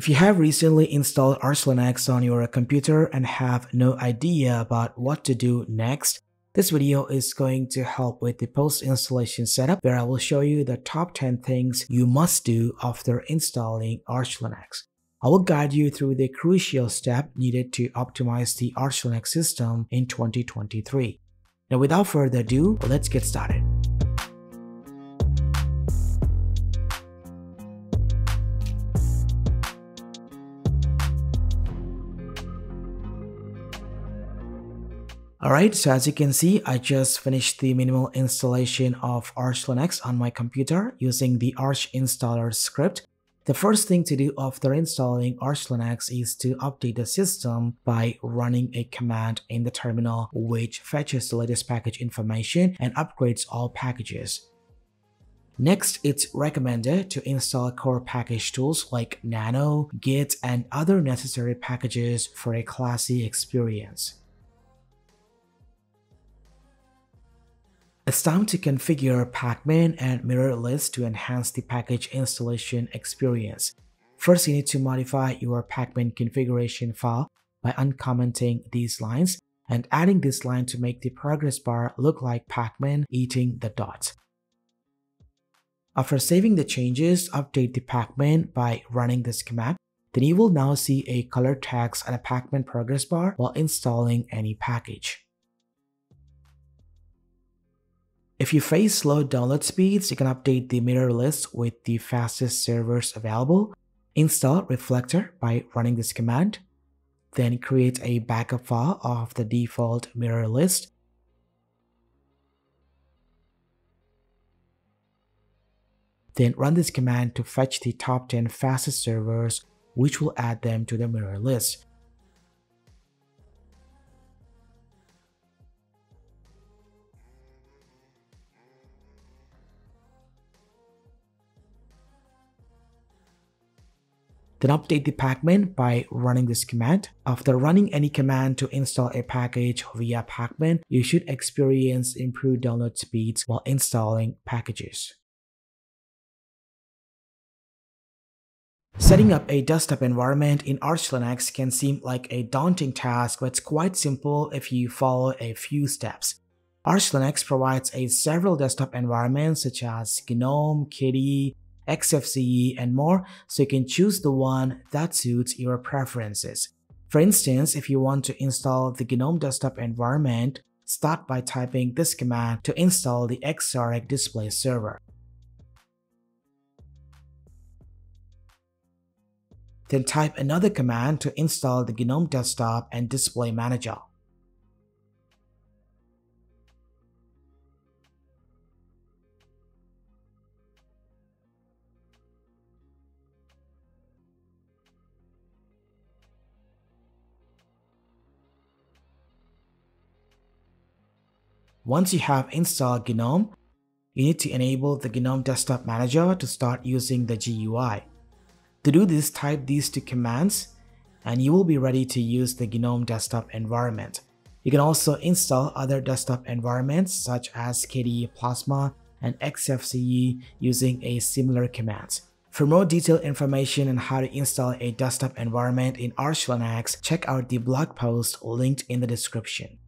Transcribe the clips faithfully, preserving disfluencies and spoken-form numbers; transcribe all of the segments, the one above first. If you have recently installed Arch Linux on your computer and have no idea about what to do next, this video is going to help with the post-installation setup, where I will show you the top ten things you must do after installing Arch Linux. I will guide you through the crucial step needed to optimize the Arch Linux system in twenty twenty-three. Now, without further ado, let's get started. Alright, so as you can see, I just finished the minimal installation of Arch Linux on my computer using the Arch installer script. The first thing to do after installing Arch Linux is to update the system by running a command in the terminal which fetches the latest package information and upgrades all packages. Next, it's recommended to install core package tools like Nano, Git, and other necessary packages for a classy experience. It's time to configure Pacman and mirror list to enhance the package installation experience. First, you need to modify your Pacman configuration file by uncommenting these lines and adding this line to make the progress bar look like Pacman eating the dots. After saving the changes, update the Pacman by running this command. Then you will now see a color text and a Pacman progress bar while installing any package. If you face slow download speeds, you can update the mirror list with the fastest servers available. Install Reflector by running this command. Then create a backup file of the default mirror list. Then run this command to fetch the top ten fastest servers, which will add them to the mirror list. Then update the Pacman by running this command. After running any command to install a package via Pacman, you should experience improved download speeds while installing packages. Setting up a desktop environment in Arch Linux can seem like a daunting task, but it's quite simple if you follow a few steps. Arch Linux provides a several desktop environments such as GNOME, Kitty, X F C E, and more, so you can choose the one that suits your preferences. For instance, if you want to install the GNOME desktop environment, start by typing this command to install the Xorg display server. Then type another command to install the GNOME desktop and display manager. Once you have installed GNOME, you need to enable the GNOME Desktop Manager to start using the G U I. To do this, type these two commands and you will be ready to use the GNOME Desktop environment. You can also install other desktop environments such as K D E Plasma and X F C E using a similar command. For more detailed information on how to install a desktop environment in Arch Linux, check out the blog post linked in the description.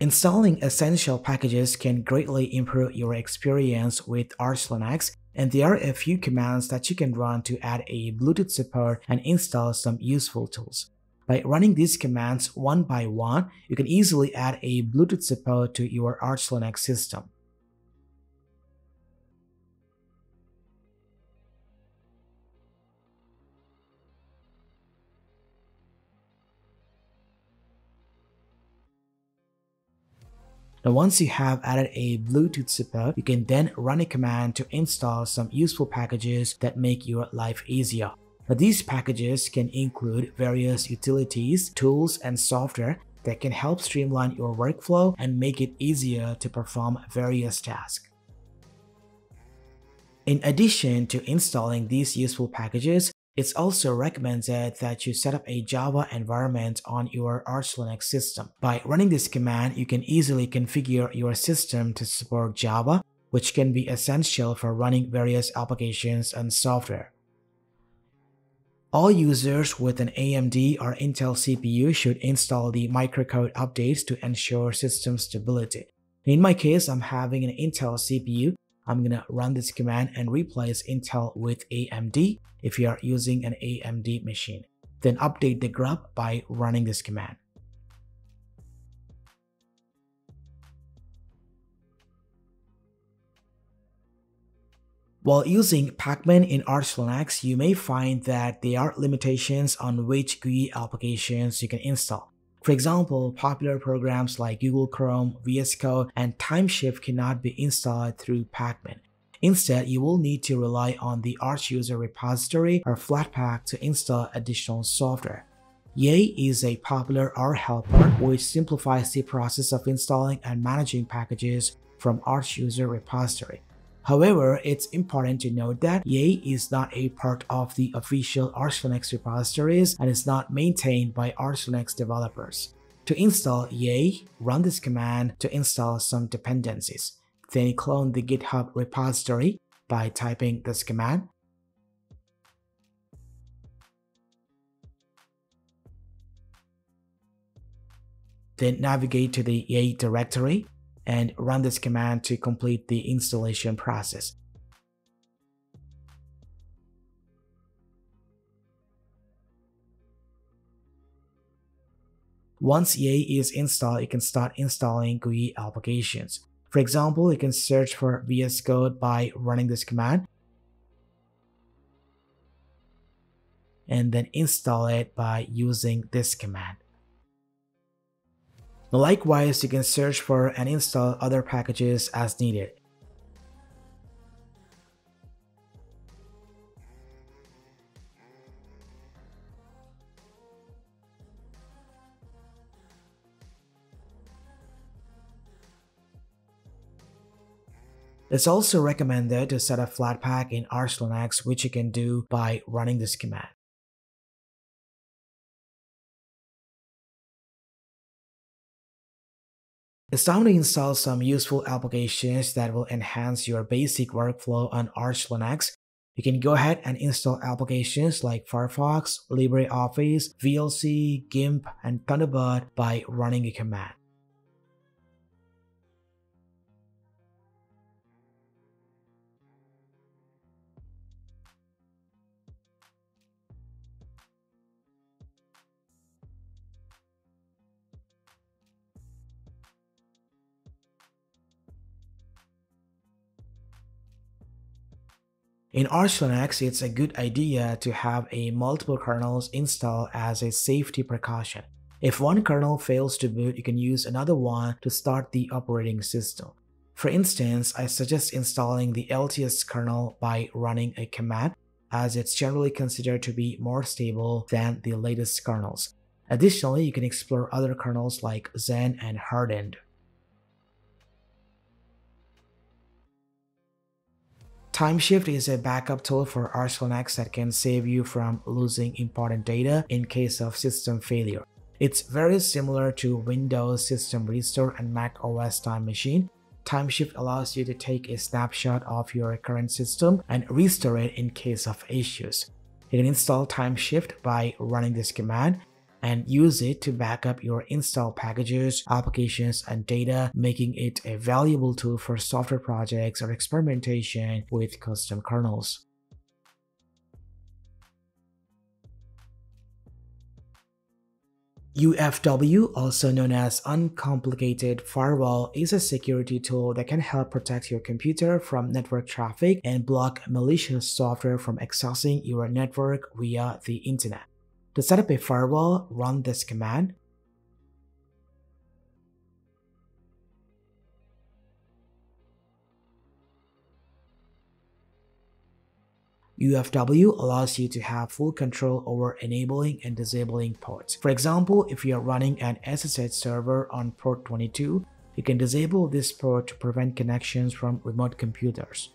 Installing essential packages can greatly improve your experience with Arch Linux, and there are a few commands that you can run to add a Bluetooth support and install some useful tools. By running these commands one by one, you can easily add a Bluetooth support to your Arch Linux system. Now, once you have added a Bluetooth support, you can then run a command to install some useful packages that make your life easier. Now, these packages can include various utilities, tools, and software that can help streamline your workflow and make it easier to perform various tasks. In addition to installing these useful packages, It's also recommended that you set up a Java environment on your Arch Linux system. By running this command, you can easily configure your system to support Java, which can be essential for running various applications and software. All users with an A M D or Intel C P U should install the microcode updates to ensure system stability. In my case, I'm having an Intel C P U. I'm gonna run this command and replace Intel with A M D if you are using an A M D machine. Then update the grub by running this command. While using Pacman in Arch Linux, you may find that there are limitations on which G U I applications you can install. For example, popular programs like Google Chrome, V S Code, and Timeshift cannot be installed through Pacman. Instead, you will need to rely on the Arch User Repository or Flatpak to install additional software. Yay is a popular R helper which simplifies the process of installing and managing packages from Arch User Repository. However, it's important to note that Yay is not a part of the official Arch Linux repositories and is not maintained by Arch Linux developers. To install Yay, run this command to install some dependencies. Then clone the GitHub repository by typing this command. Then navigate to the Yay directory and run this command to complete the installation process. Once Yay is installed, you can start installing G U I applications. For example, you can search for V S Code by running this command and then install it by using this command. Likewise, you can search for and install other packages as needed. It's also recommended to set up Flatpak in Arch Linux, which you can do by running this command. It's time to install some useful applications that will enhance your basic workflow on Arch Linux. You can go ahead and install applications like Firefox, LibreOffice, V L C, GIMP, and Thunderbird by running a command. In Arch Linux, it's a good idea to have a multiple kernels install as a safety precaution. If one kernel fails to boot, you can use another one to start the operating system. For instance, I suggest installing the L T S kernel by running a command, as it's generally considered to be more stable than the latest kernels. Additionally, you can explore other kernels like Zen and Hardened. Timeshift is a backup tool for Arch Linux that can save you from losing important data in case of system failure. It's very similar to Windows System Restore and Mac O S Time Machine. Timeshift allows you to take a snapshot of your current system and restore it in case of issues. You can install Timeshift by running this command and use it to back up your install packages, applications, and data, making it a valuable tool for software projects or experimentation with custom kernels. U F W, also known as Uncomplicated Firewall, is a security tool that can help protect your computer from network traffic and block malicious software from accessing your network via the internet. To set up a firewall, run this command. U F W allows you to have full control over enabling and disabling ports. For example, if you are running an S S H server on port twenty-two, you can disable this port to prevent connections from remote computers.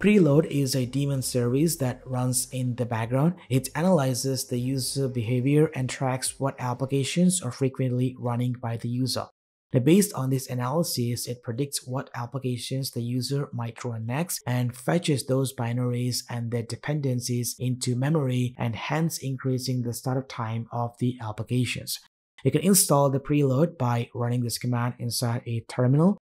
Preload is a daemon service that runs in the background. It analyzes the user behavior and tracks what applications are frequently running by the user. Now, based on this analysis, it predicts what applications the user might run next and fetches those binaries and their dependencies into memory, and hence increasing the startup time of the applications. You can install the preload by running this command inside a terminal.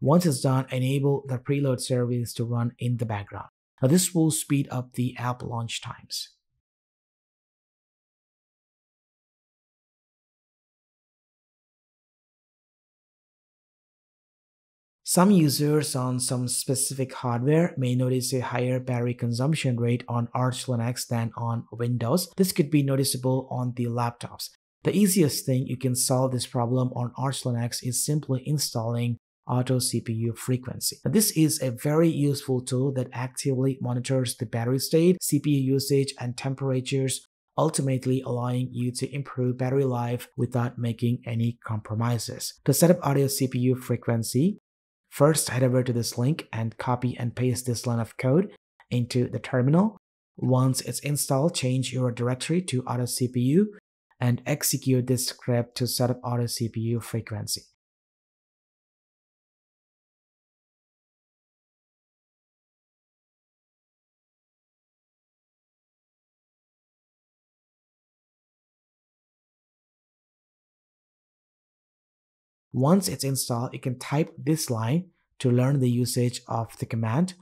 Once it's done, enable the preload service to run in the background. Now, this will speed up the app launch times. Some users on some specific hardware may notice a higher battery consumption rate on Arch Linux than on Windows. This could be noticeable on the laptops. The easiest thing you can solve this problem on Arch Linux is simply installing Auto C P U frequency. Now, this is a very useful tool that actively monitors the battery state, C P U usage, and temperatures, ultimately allowing you to improve battery life without making any compromises. To set up Auto C P U frequency, first head over to this link and copy and paste this line of code into the terminal. Once it's installed, change your directory to Auto C P U and execute this script to set up Auto C P U frequency. Once it's installed, you can type this line to learn the usage of the command.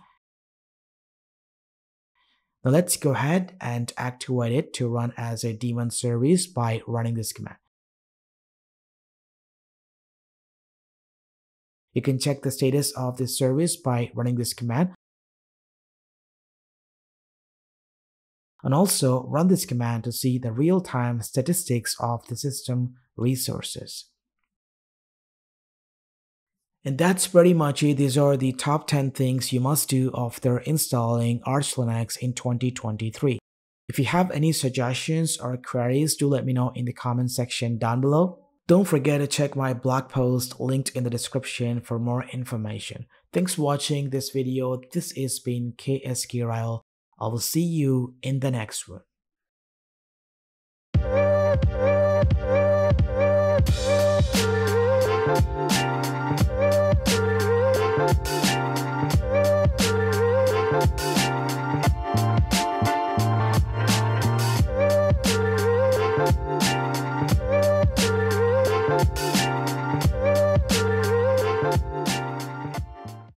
Now let's go ahead and activate it to run as a daemon service by running this command. You can check the status of this service by running this command. And also run this command to see the real-time statistics of the system resources. And that's pretty much it. These are the top ten things you must do after installing Arch Linux in twenty twenty-three. If you have any suggestions or queries, do let me know in the comment section down below. Don't forget to check my blog post linked in the description for more information. Thanks for watching this video. This has been K S Kirail. I will see you in the next one. We'll be right back.